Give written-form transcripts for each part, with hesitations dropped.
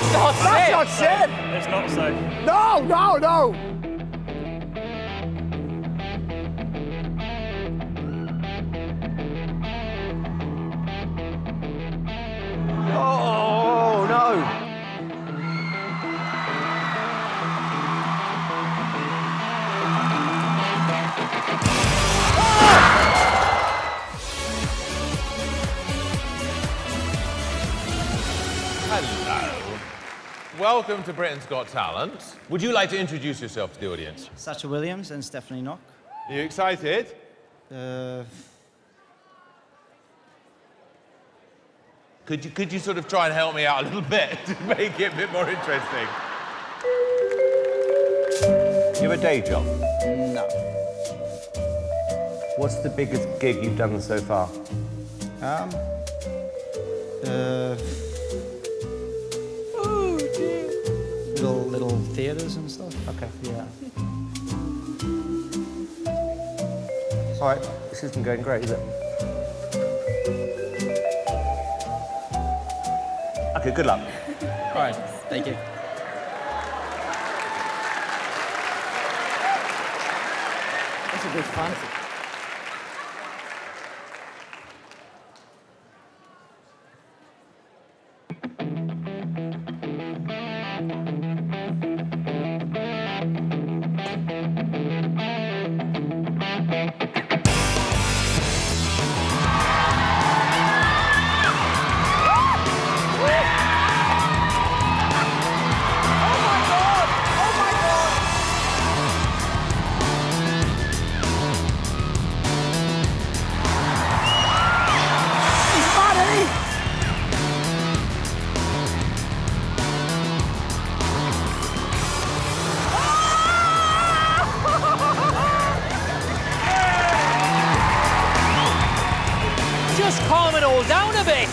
That's not safe. That's not safe. It's not safe. No, no, no. Hello. Welcome to Britain's Got Talent. Would you like to introduce yourself to the audience? Sascha Williams and Stephanie Nock. Are you excited? Could you sort of try and help me out a little bit to make it a bit more interesting? You have a day job? No. What's the biggest gig you've done so far? Little theatres and stuff. Okay. Yeah. All right. This isn't going great, is it? Okay. Good luck. All right. Thank you. That's a good fun. Just calm it all down a bit.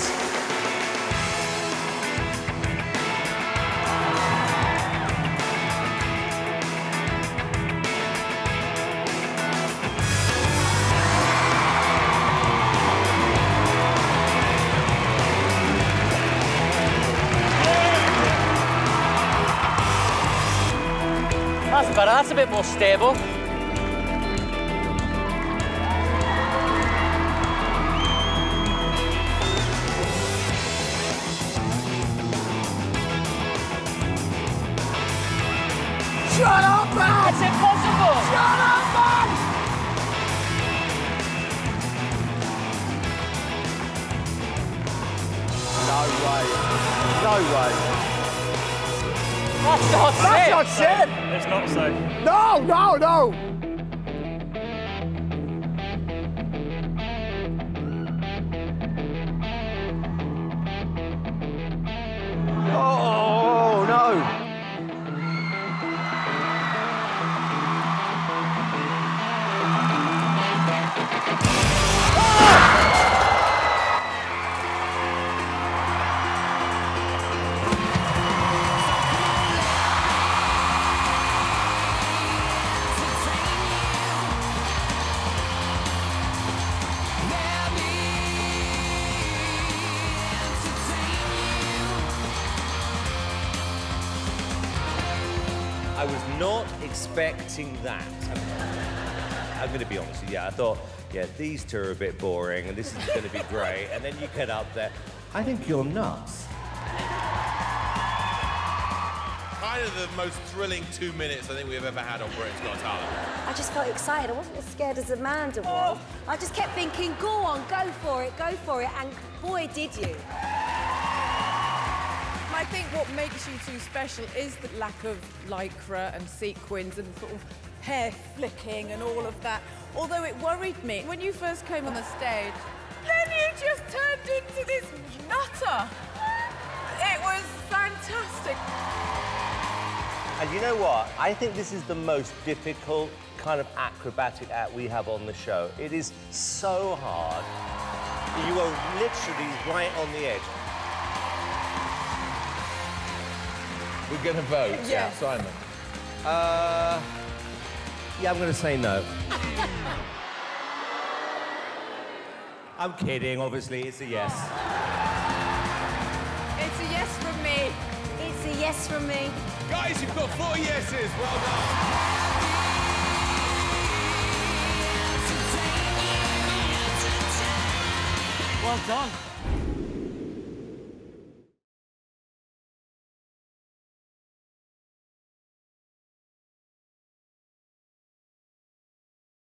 That's better, that's a bit more stable. Shut up, man! It's impossible! Shut up, man! No way. No way. That's not safe! That's not safe! It's not safe. No, no, no! I was not expecting that. I'm going to be honest with you. I thought, yeah, these two are a bit boring, and this is going to be great. And then you get up there. I think you're nuts. Kind of the most thrilling 2 minutes I think we've ever had on Britain's Got Talent. I just felt excited. I wasn't as scared as Amanda was. I just kept thinking, go on, go for it, and boy, did you. I think what makes you two special is the lack of lycra and sequins and sort of hair flicking and all of that. Although it worried me. When you first came on the stage, then you just turned into this nutter. It was fantastic. And you know what? I think this is the most difficult kind of acrobatic act we have on the show. It is so hard. You are literally right on the edge. We're going to vote. Yeah. Simon. Yeah, I'm going to say no. I'm kidding, obviously. It's a yes. It's a yes from me. It's yes from me. Guys, you've got 4 yeses. Well done. Well done.